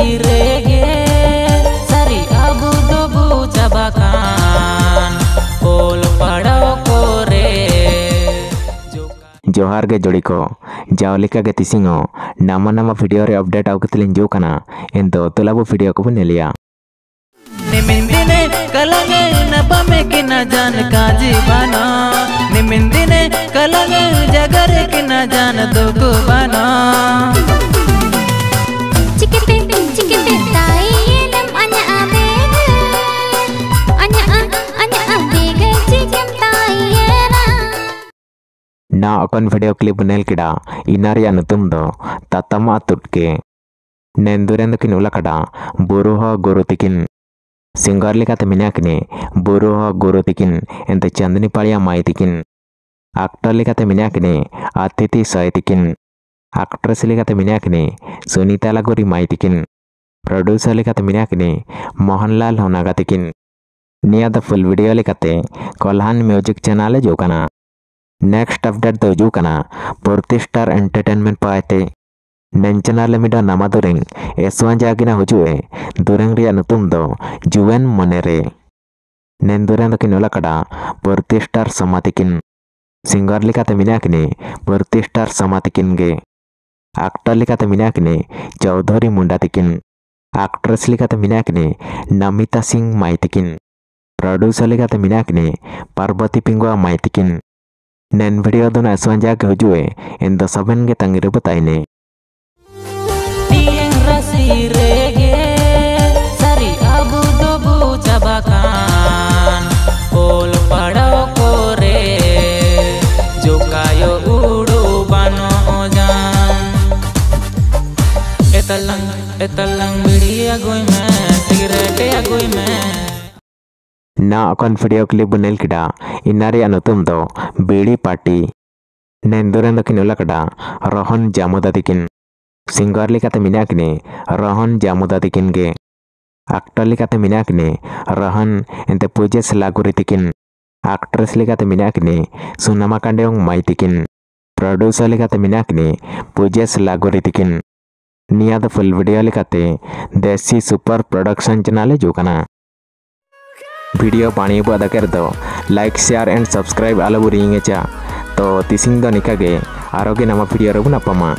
गिरेगे सरी अबू दबू चबाकान बोल पड़ो को रे जोहार के जोड़ी को जाओ लेका के तिसिंगो नामा नामा वीडियो रे अपडेट आउ के तिलिन जो कना इन दो तुलाबो वीडियो को बनेलिया निमिंदी ने कलंगे न पमे के न जान काजी बना निमिंदी ने कलंगे जगर के न जान दो को बना ना अकन वीडियो क्लिप नेल किडा इनारिया नुतुम दो तातमा तुटके नेंदुरेंद किन उलाकड़ा बुरुह गुरु तिकिन सिंगर लेकाते मिनाकिने बुरुह गुरु तिकिन एंत चंदनी पाड़िया माई तिकिन एक्टर लेकाते मिनाकिने अतिथि सय तिकिन एक्ट्रेस लेकाते मिनाकिने सुनीता लागोरी माई तिकिन प्रोड्यूसर लेकाते मिनाकिने मोहनलाल होनागा तिकिन निया द फुल वीडियो लेकाते कोल्हान म्यूजिक चैनल जोकना नेक्स्ट अपडेट दो जो कना पूर्ति स्टार एंटरटेनमेंट पाते नेंचनाले मिडा नामा दुरेंग एसवान जागिना हुजुए दुरेंग रिया नुतुम दो जुवेन मनेरे नेंदुरेंद की नोला कड़ा पूर्ति स्टार समातिकिन सिंगर लिखाते मिनाकिने पूर्ति स्टार समातिकिन गे एक्टर लिखाते मिनाकिने चौधरी मुंडा तिकिन एक्ट्रेस लिखाते मिनाकिने नमिता सिंह माइतिकिन प्रोड्यूसर लिखाते मिनाकिने पार्वती पिंगुआ माइतिकिन नैन वीडियो दोन आसवान जाके हुजुए इन द सबन के तंगरे बताइने टीएंग रसी रेगे सरी अबू दबू चबाकान बोल पड़ो को रे जो कायो उड़ो बनो जान एतलंग वीडियो गोई में सिगरेट या गोई में ना अकन वीडियो क्लिप बनेल किडा इनारिया नुतुम दो बीड़ी पार्टी नेंदुरेंद किन उलाकड़ा रोहन जामुदा तिकिन सिंगर लिखाते मिनाकिने रोहन जामुदा तिकिन गे एक्टर लिखाते मिनाकिने रोहन एंते पूजेश लागोरी तिकिन एक्ट्रेस लिखाते मिनाकिने सुनमा कांडेओंग माई तिकिन प्रोड्यूसर लिखाते मिनाकिने पूजेश लागोरी तिकिन निया द फुल वीडियो लिखाते देसी सुपर प्रोडक्शन चैनल जोकना वीडियो पानी बो दकर दो लाइक शेयर एंड सब्सक्राइब आलबू रिंगे चा तो तिसिंग दो निकागे आरोगे नमक वीडियो रोबना पमा।